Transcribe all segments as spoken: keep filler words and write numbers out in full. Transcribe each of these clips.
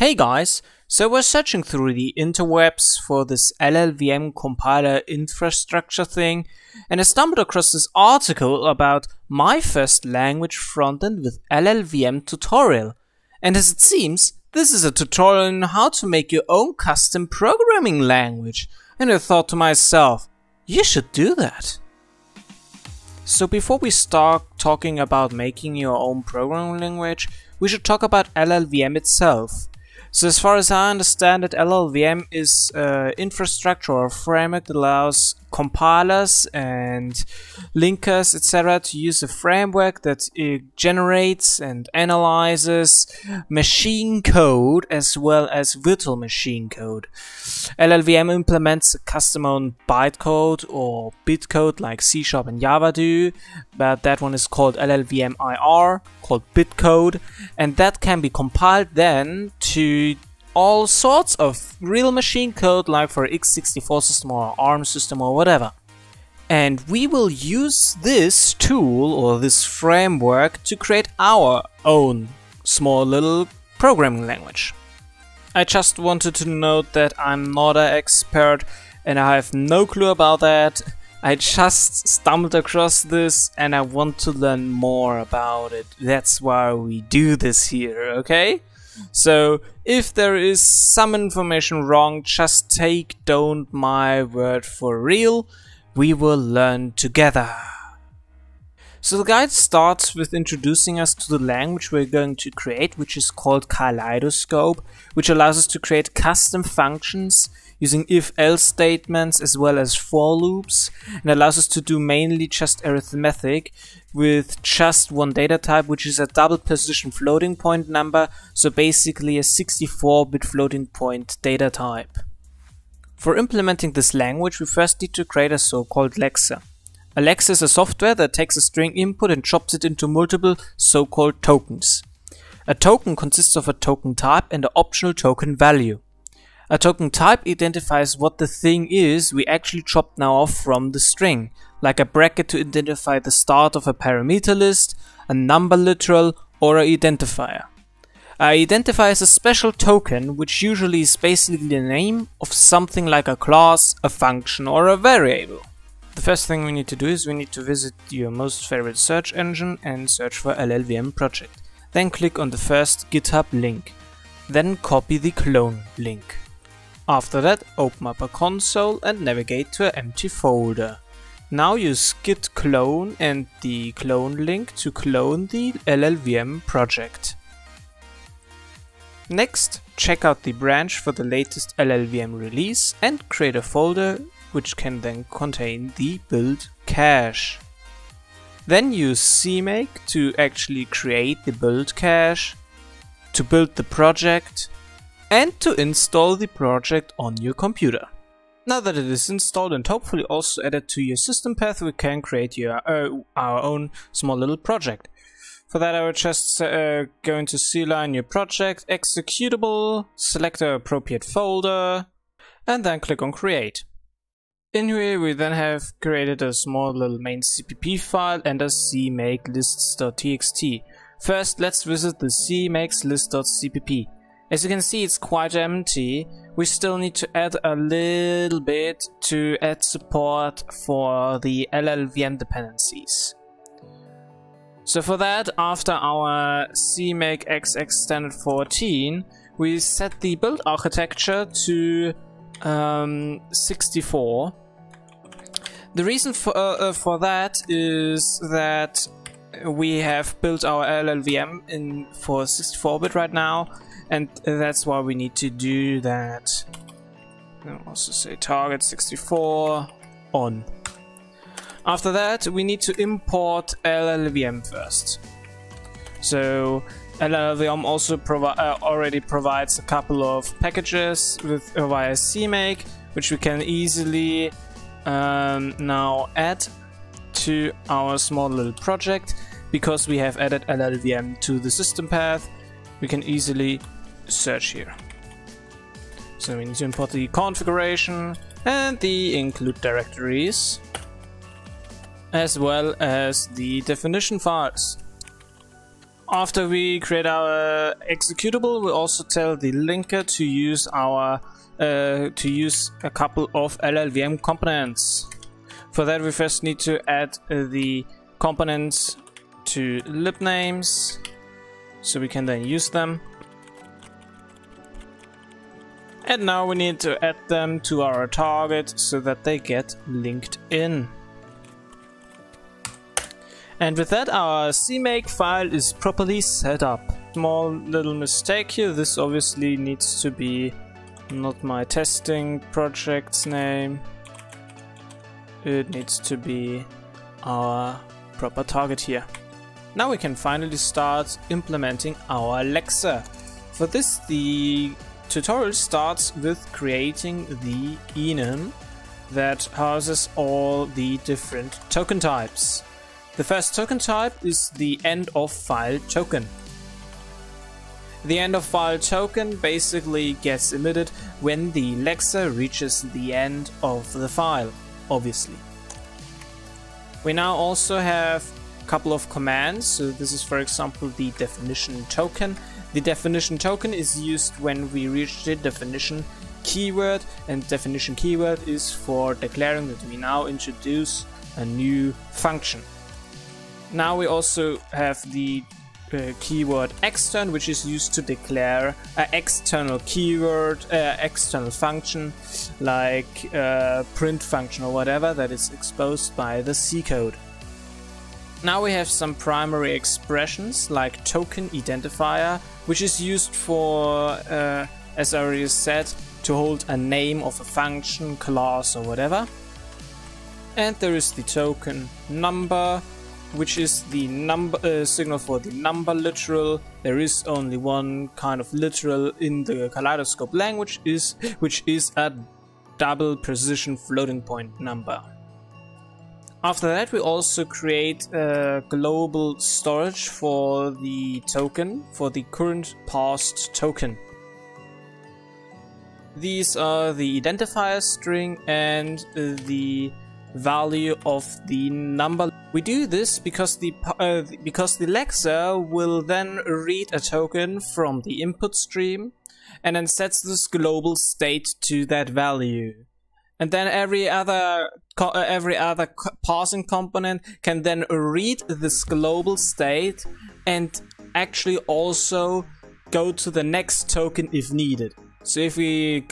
Hey guys, so we're searching through the interwebs for this L L V M compiler infrastructure thing, and I stumbled across this article about my first language frontend with L L V M tutorial. And as it seems, this is a tutorial on how to make your own custom programming language. And I thought to myself, you should do that. So before we start talking about making your own programming language, we should talk about L L V M itself. So as far as I understand it, L L V M is uh, infrastructure or framework that allows compilers and linkers, et cetera to use a framework that uh, generates and analyzes machine code as well as virtual machine code. L L V M implements a custom-owned bytecode or bitcode like C sharp and Java do, but that one is called L L V M I R, called bitcode, and that can be compiled then to all sorts of real machine code, like for x sixty-four system or ARM system or whatever. And we will use this tool or this framework to create our own small little programming language. I just wanted to note that I'm not an expert and I have no clue about that. I just stumbled across this and I want to learn more about it. That's why we do this here, okay? So, if there is some information wrong, just take don't my word for real. We will learn together. So the guide starts with introducing us to the language we're going to create, which is called Kaleidoscope, which allows us to create custom functions using if-else statements as well as for loops, and allows us to do mainly just arithmetic with just one data type, which is a double position floating point number, so basically a sixty-four bit floating point data type. For implementing this language, we first need to create a so-called lexer. A lexer is a software that takes a string input and chops it into multiple so-called tokens. A token consists of a token type and an optional token value. A token type identifies what the thing is we actually chopped now off from the string, like a bracket to identify the start of a parameter list, a number literal, or an identifier. An identifier is a special token which usually is basically the name of something like a class, a function, or a variable. The first thing we need to do is we need to visit your most favorite search engine and search for L L V M project. Then click on the first GitHub link. Then copy the clone link. After that, open up a console and navigate to an empty folder. Now use git clone and the clone link to clone the L L V M project. Next, check out the branch for the latest L L V M release and create a folder which can then contain the build cache. Then use CMake to actually create the build cache, to build the project, and to install the project on your computer. Now that it is installed and hopefully also added to your system path, we can create your, uh, our own small little project. For that I will just uh, go into CLion your project, executable, select the appropriate folder, and then click on create. In here we then have created a small little main C P P file and a C Make Lists dot T X T. First let's visit the C Makes Lists dot C P P. As you can see, it's quite empty. We still need to add a little bit to add support for the L L V M dependencies. So for that, after our CMake X X standard fourteen, we set the build architecture to um, sixty-four. The reason for, uh, for that is that we have built our L L V M in for sixty-four bit right now, and that's why we need to do that. I'll also say target sixty-four on. After that, we need to import L L V M first. So L L V M also provi uh, already provides a couple of packages with uh, via CMake, which we can easily um, now add to our small little project. Because we have added L L V M to the system path, we can easily search here. So we need to import the configuration and the include directories, as well as the definition files. after we create our executable, we also tell the linker to use our uh, to use a couple of L L V M components. For that, we first need to add uh, the components to lib names, so we can then use them. And now we need to add them to our target so that they get linked in. And with that, our CMake file is properly set up. Small little mistake here. This obviously needs to be not my testing project's name. It needs to be our proper target here. Now we can finally start implementing our Lexer. For this, the tutorial starts with creating the enum that houses all the different token types. The first token type is the end of file token. The end of file token basically gets emitted when the lexer reaches the end of the file, obviously. We now also have a couple of commands. So this is, for example, the definition token. The definition token is used when we reach the definition keyword, and definition keyword is for declaring that we now introduce a new function. Now we also have the uh, keyword extern, which is used to declare an external keyword, uh, external function, like uh, print function or whatever, that is exposed by the C code. Now we have some primary expressions like token identifier, which is used for, uh, as I already said, to hold a name of a function, class or whatever. And there is the token number, which is the number uh, signal for the number literal. There is only one kind of literal in the Kaleidoscope language, is which is a double precision floating point number. After that, we also create a global storage for the token, for the current past token. These are the identifier string and the value of the number. We do this because the uh, because the lexer will then read a token from the input stream and then sets this global state to that value. And then every other every other parsing component can then read this global state and actually also go to the next token if needed. So if we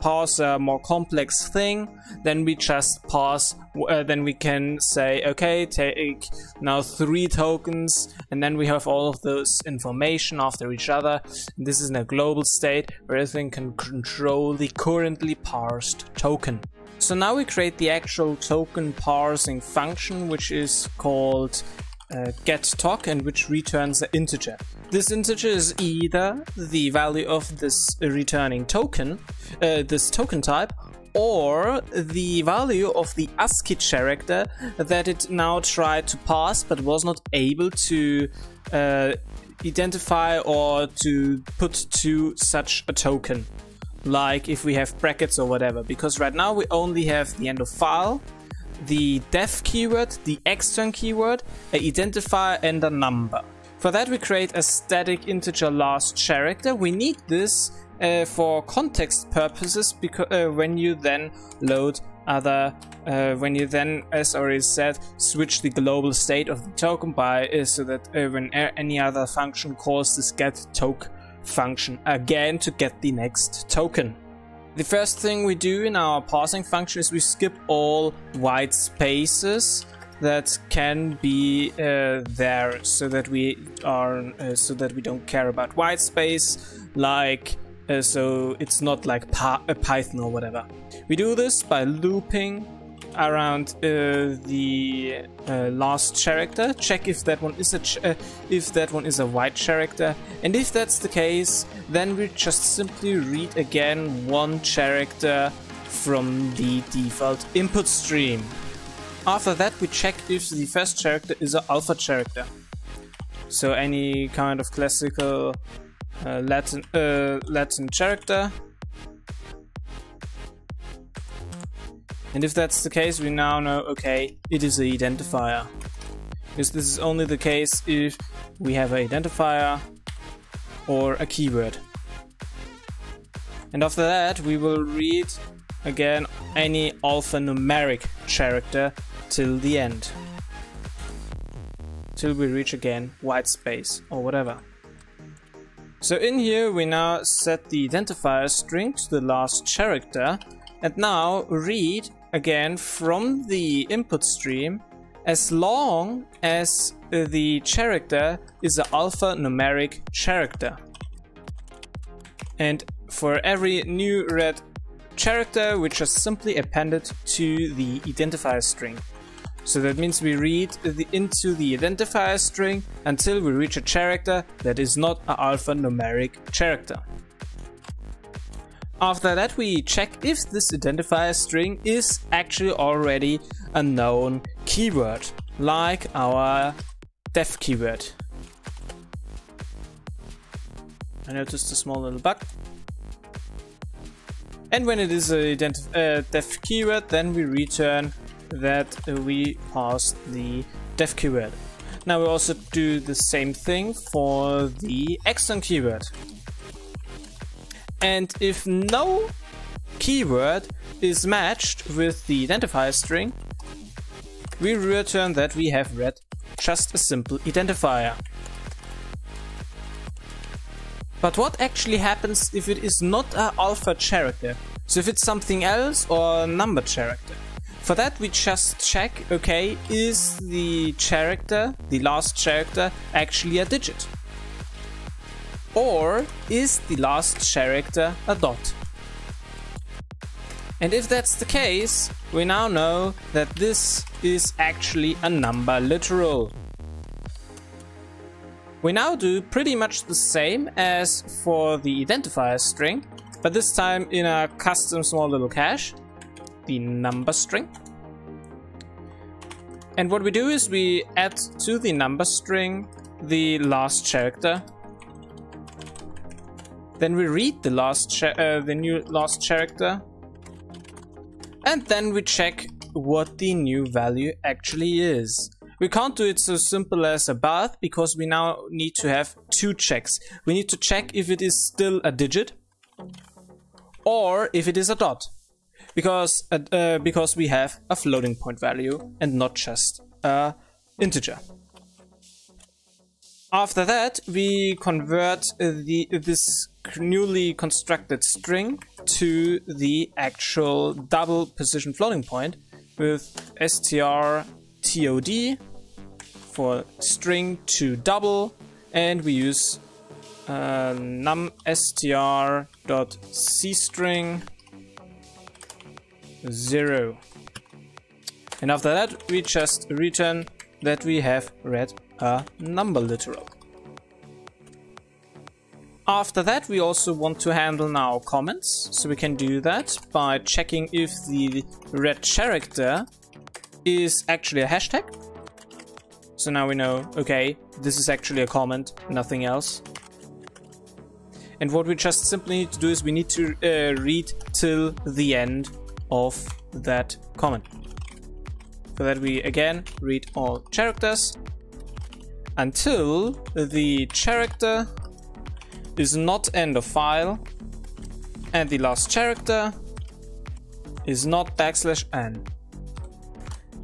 parse a more complex thing, then we just parse, uh, then we can say, okay, take now three tokens, and then we have all of those information after each other. This is in a global state where everything can control the currently parsed token. So now we create the actual token parsing function, which is called Uh, getToken, and which returns an integer. This integer is either the value of this returning token, uh, this token type, or the value of the ASCII character that it now tried to pass but was not able to uh, identify or to put to such a token, like if we have brackets or whatever, because right now we only have the end of file, the def keyword, the extern keyword, an identifier and a number. For that we create a static integer last character. We need this uh, for context purposes, because uh, when you then load other, uh, when you then, as already said, switch the global state of the token by uh, so that uh, when any other function calls this getToken function again to get the next token. The first thing we do in our parsing function is we skip all white spaces that can be uh, there, so that we are uh, so that we don't care about white space, like uh, so it's not like pa uh, Python or whatever. We do this by looping around uh, the uh, last character. Check if that one is a ch uh, if that one is a white character, and if that's the case, then we just simply read again one character from the default input stream. After that, we check if the first character is an alpha character, so any kind of classical uh, Latin uh, Latin character. And if that's the case, we now know, okay, it is an identifier. Because this is only the case if we have an identifier or a keyword. And after that, we will read again any alphanumeric character till the end, till we reach again white space or whatever. So in here we now set the identifier string to the last character and now read again from the input stream as long as the character is an alphanumeric character. And for every new red character which is simply appended to the identifier string. So that means we read the, into the identifier string until we reach a character that is not an alphanumeric character. After that we check if this identifier string is actually already a known keyword, like our def keyword. I noticed a small little bug. And when it is a uh, def keyword, then we return that we passed the def keyword. Now we also do the same thing for the extern keyword. And if no keyword is matched with the identifier string, we return that we have read just a simple identifier. But what actually happens if it is not an alpha character? So if it's something else or a number character? For that we just check, okay, is the character, the last character, actually a digit? Or is the last character a dot? And if that's the case, we now know that this is actually a number literal. We now do pretty much the same as for the identifier string, but this time in a custom small little cache, the number string. And what we do is we add to the number string the last character. Then we read the last uh, the new last character, and then we check what the new value actually is. We can't do it so simple as above because we now need to have two checks. We need to check if it is still a digit or if it is a dot, because uh, because we have a floating point value and not just a integer. After that, we convert the this newly constructed string to the actual double position floating point with str CodaD for string to double, and we use uh, num str dot c string zero. And after that we just return that we have read a number literal. After that we also want to handle now comments, so we can do that by checking if the red character is actually a hashtag. So now we know, okay, this is actually a comment, nothing else. And what we just simply need to do is we need to uh, read till the end of that comment. For that we again read all characters until the character is not end of file and the last character is not backslash n.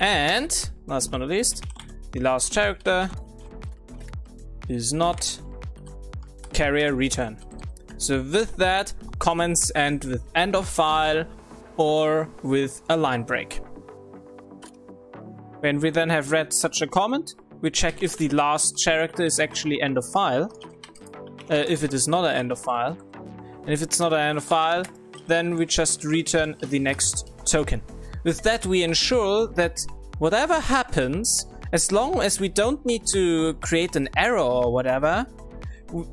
And last but not least, the last character is not carrier return. So with that, comments end with end of file or with a line break. When we then have read such a comment, we check if the last character is actually end of file. Uh, if it is not an end of file, and if it's not an end of file, then we just return the next token. With that we ensure that whatever happens, as long as we don't need to create an error or whatever,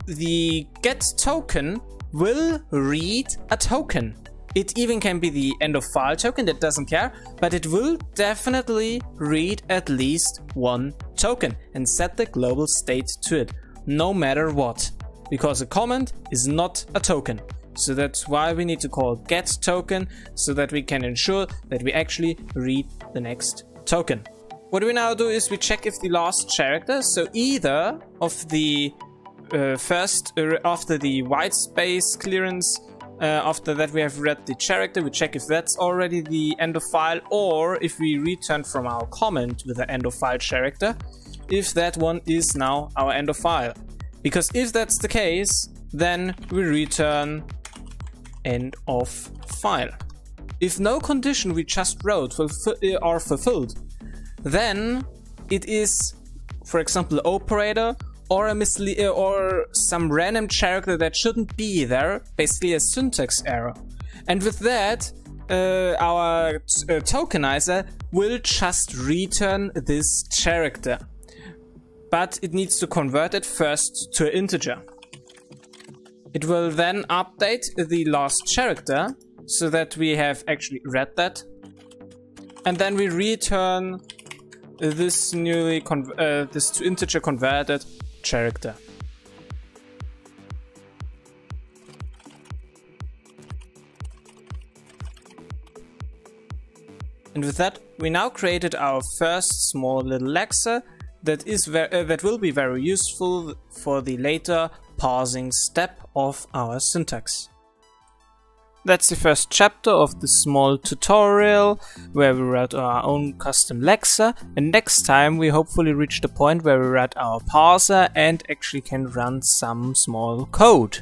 the get token will read a token. It even can be the end of file token, that doesn't care, but it will definitely read at least one token and set the global state to it, no matter what, because a comment is not a token. So that's why we need to call get token, so that we can ensure that we actually read the next token. What we now do is we check if the last character, so either of the uh, first, uh, after the white space clearance, uh, after that we have read the character, we check if that's already the end of file, or if we return from our comment with the end of file character, if that one is now our end of file. Because if that's the case, then we return end of file. If no condition we just wrote are fulfilled, then it is, for example, an operator or a misle- or some random character that shouldn't be there, basically a syntax error. And with that, uh, our t- uh, tokenizer will just return this character. But it needs to convert it first to an integer. It will then update the last character so that we have actually read that. And then we return this newly con uh, this to integer converted character. And with that, we now created our first small little lexer that is ver uh, that will be very useful for the later parsing step of our syntax. That's the first chapter of this small tutorial where we write our own custom lexer, and next time we hopefully reach the point where we write our parser and actually can run some small code.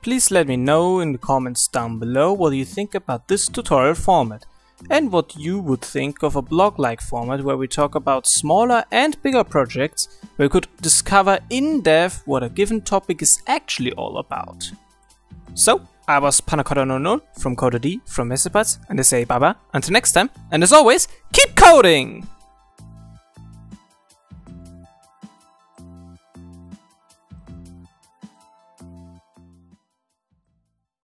Please let me know in the comments down below what you think about this tutorial format and what you would think of a blog-like format where we talk about smaller and bigger projects where we could discover in depth what a given topic is actually all about. So, I was Panakotta zero zero from CodaD, from Mesoparts, and I say bye bye until next time, and as always, keep coding!